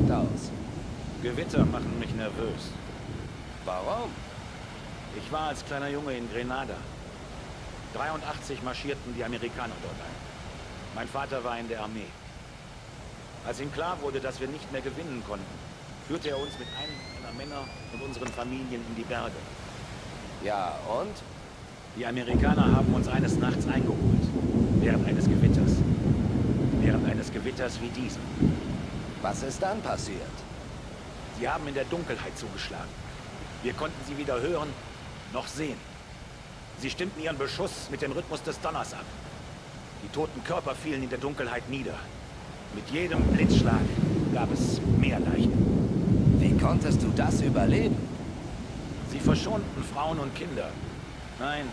besorgt aus. Gewitter machen mich nervös. Warum? Ich war als kleiner Junge in Grenada. 83 marschierten die Amerikaner dort ein. Mein Vater war in der Armee. Als ihm klar wurde, dass wir nicht mehr gewinnen konnten, führte er uns mit einem seiner Männer und unseren Familien in die Berge. Ja, und? Die Amerikaner haben uns eines Nachts eingeholt, während eines Gewitters. Während eines Gewitters wie diesem. Was ist dann passiert? Sie haben in der Dunkelheit zugeschlagen. Wir konnten sie weder hören, noch sehen. Sie stimmten ihren Beschuss mit dem Rhythmus des Donners ab. Die toten Körper fielen in der Dunkelheit nieder. Mit jedem Blitzschlag gab es mehr Leichen. Wie konntest du das überleben? Sie verschonten Frauen und Kinder. Nein,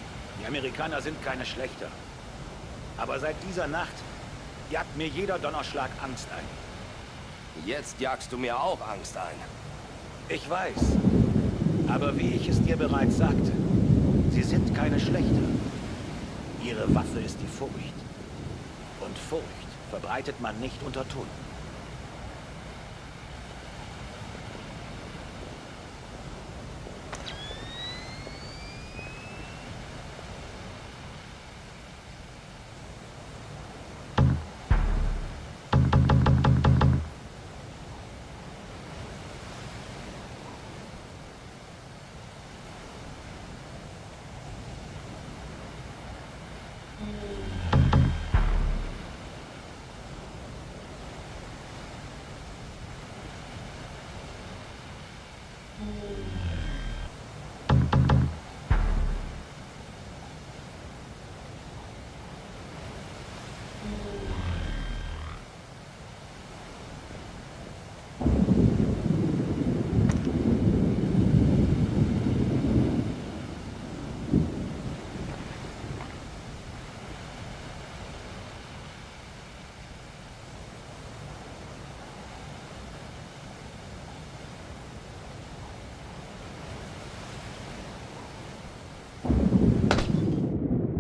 die Amerikaner sind keine Schlechter. Aber seit dieser Nacht jagt mir jeder Donnerschlag Angst ein. Jetzt jagst du mir auch Angst ein. Ich weiß. Aber wie ich es dir bereits sagte, sie sind keine Schlechter. Ihre Waffe ist die Furcht. Und Furcht verbreitet man nicht unter Toten.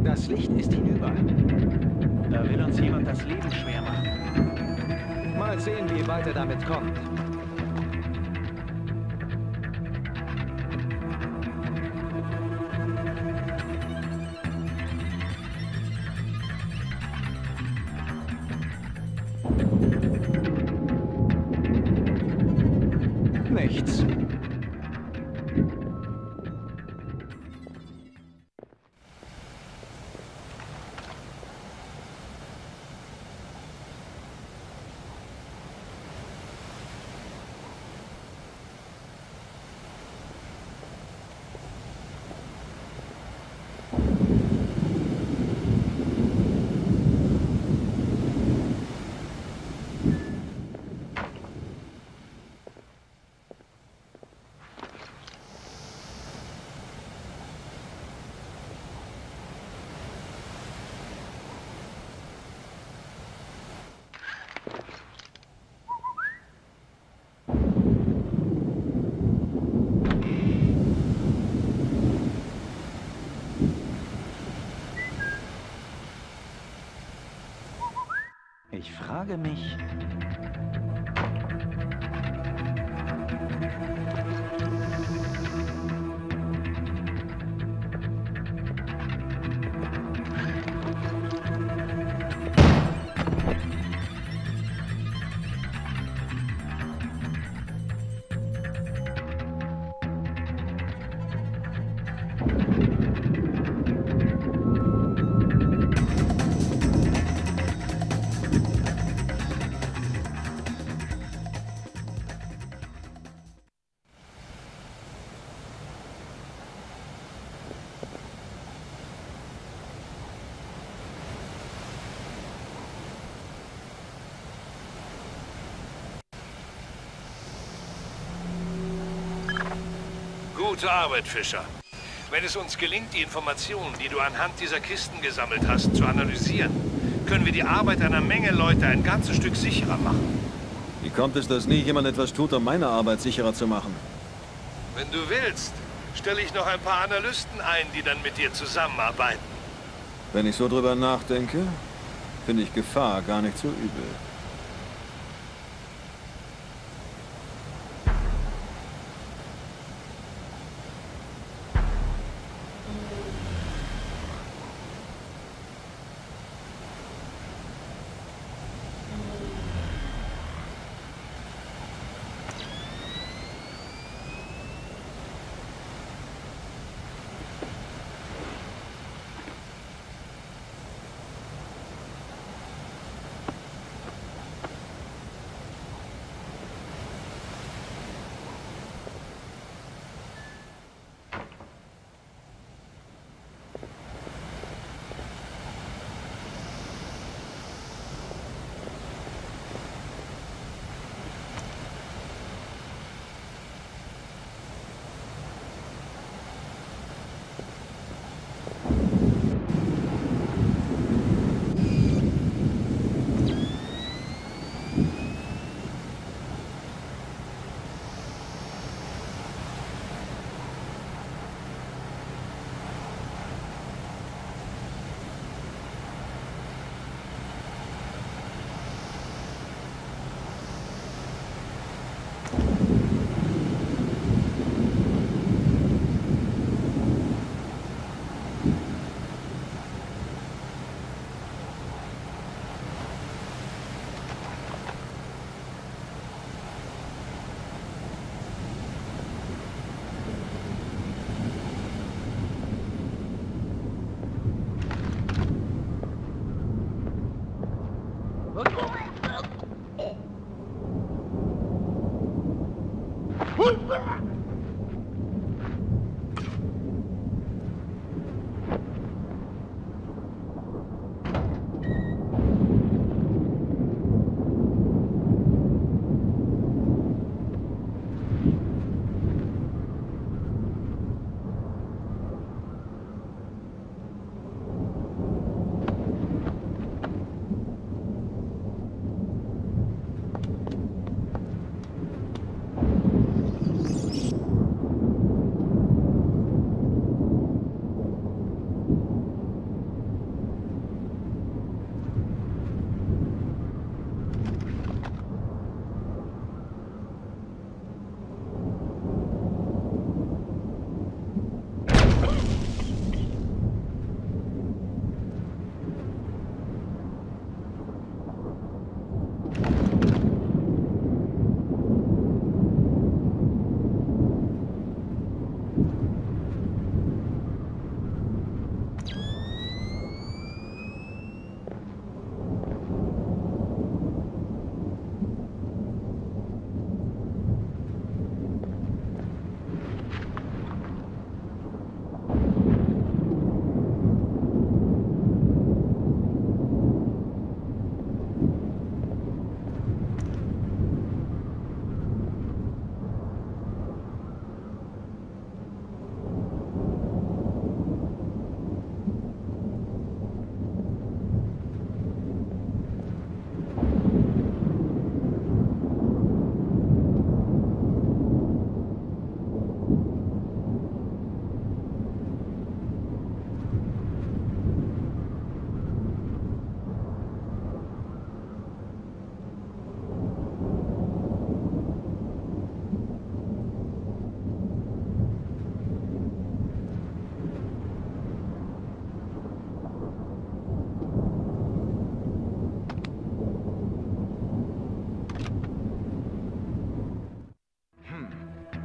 Das Licht ist hinüber. Da will uns jemand das Leben schwer machen. Mal sehen, wie weit er damit kommt. Nichts. Ich frage mich... Gute Arbeit, Fischer. Wenn es uns gelingt, die Informationen, die du anhand dieser Kisten gesammelt hast, zu analysieren, können wir die Arbeit einer Menge Leute ein ganzes Stück sicherer machen. Wie kommt es, dass nie jemand etwas tut, um meine Arbeit sicherer zu machen? Wenn du willst, stelle ich noch ein paar Analysten ein, die dann mit dir zusammenarbeiten. Wenn ich so drüber nachdenke, finde ich Gefahr gar nicht so übel.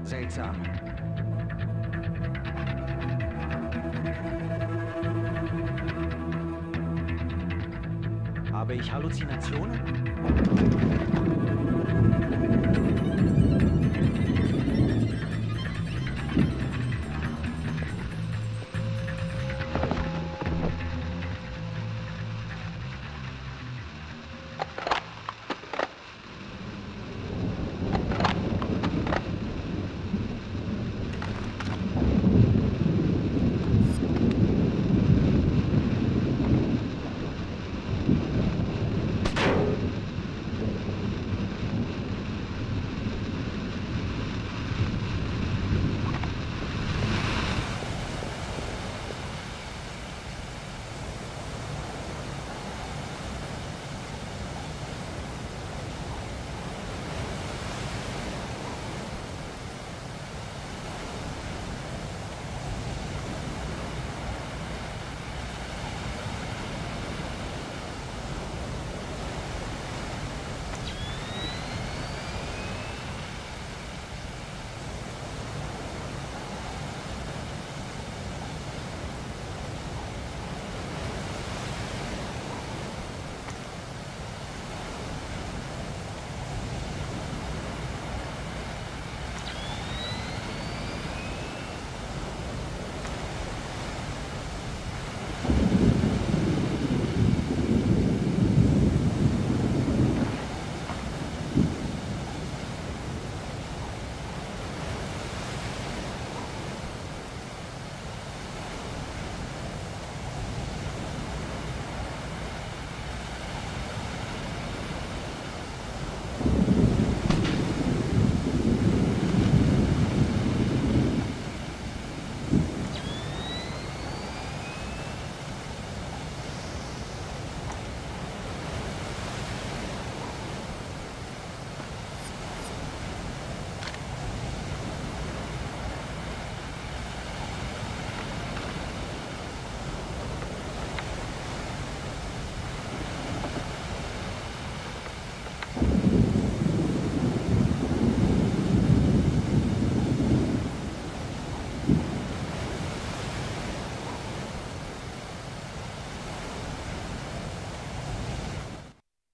Seltsam. Habe ich Halluzinationen?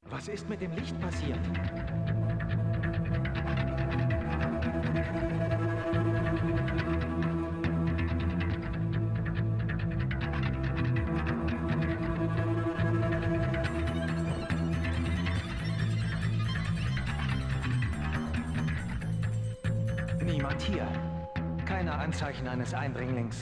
Was ist mit dem Licht passiert? jemand hier. Keine Anzeichen eines Eindringlings.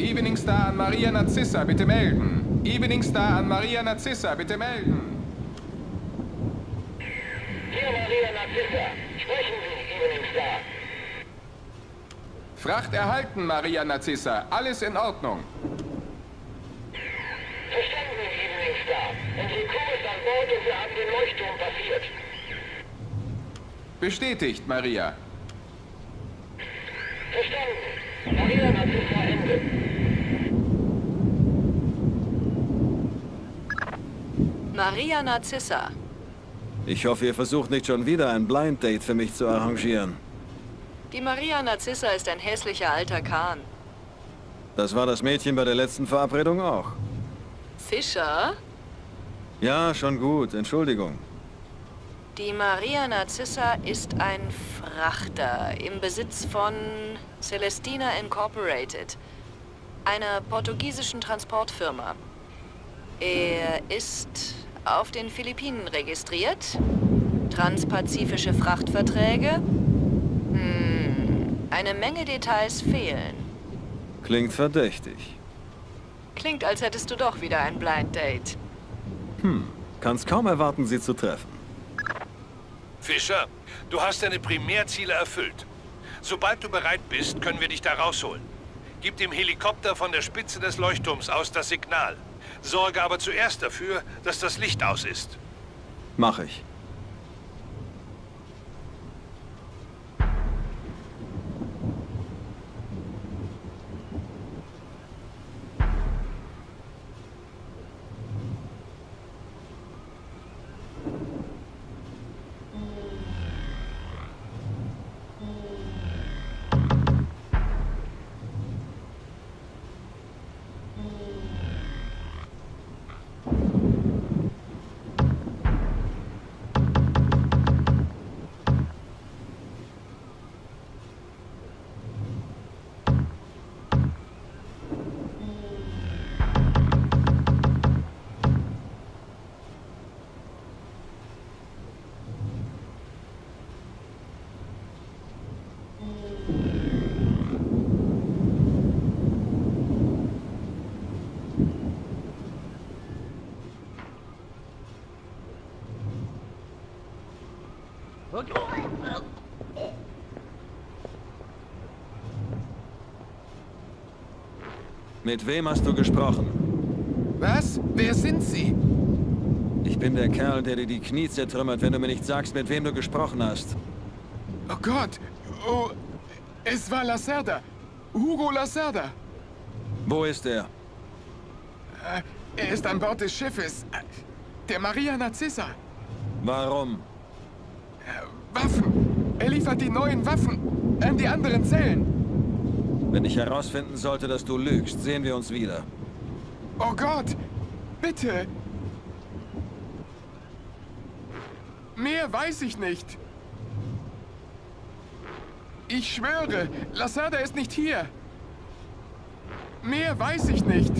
Evening Star an Maria Narcissa, bitte melden. Evening Star an Maria Narcissa, bitte melden. Hier Maria Narcissa, sprechen Sie, Evening Star. Fracht erhalten, Maria Narcissa, alles in Ordnung. Verstanden, Evening Star. Unsere Crew ist an Bord und wir haben den Leuchtturm passiert. Bestätigt, Maria. Verstanden, Maria Narcissa Ende. Maria Narcissa. Ich hoffe, ihr versucht nicht schon wieder ein Blind Date für mich zu arrangieren. Die Maria Narcissa ist ein hässlicher alter Kahn. Das war das Mädchen bei der letzten Verabredung auch. Fischer? Ja, schon gut. Entschuldigung. Die Maria Narcissa ist ein Frachter im Besitz von Celestina Incorporated, einer portugiesischen Transportfirma. Er ist auf den Philippinen registriert. Transpazifische Frachtverträge. Eine Menge Details fehlen. Klingt verdächtig. Klingt, als hättest du doch wieder ein Blind Date. Kannst kaum erwarten, sie zu treffen. Fischer, du hast deine Primärziele erfüllt. Sobald du bereit bist, können wir dich da rausholen. Gib dem Helikopter von der Spitze des Leuchtturms aus das Signal. Sorge aber zuerst dafür, dass das Licht aus ist. Mach ich. Mit wem hast du gesprochen? Was? Wer sind Sie? Ich bin der Kerl, der dir die Knie zertrümmert, wenn du mir nicht sagst, mit wem du gesprochen hast. Oh Gott! Oh, es war Lacerda! Hugo Lacerda! Wo ist er? Er ist an Bord des Schiffes. Der Maria Narcissa. Warum? Waffen! Er liefert die neuen Waffen an die anderen Zellen. Wenn ich herausfinden sollte, dass du lügst, sehen wir uns wieder. Oh Gott! Bitte! Mehr weiß ich nicht. Ich schwöre, Lacerda ist nicht hier. Mehr weiß ich nicht.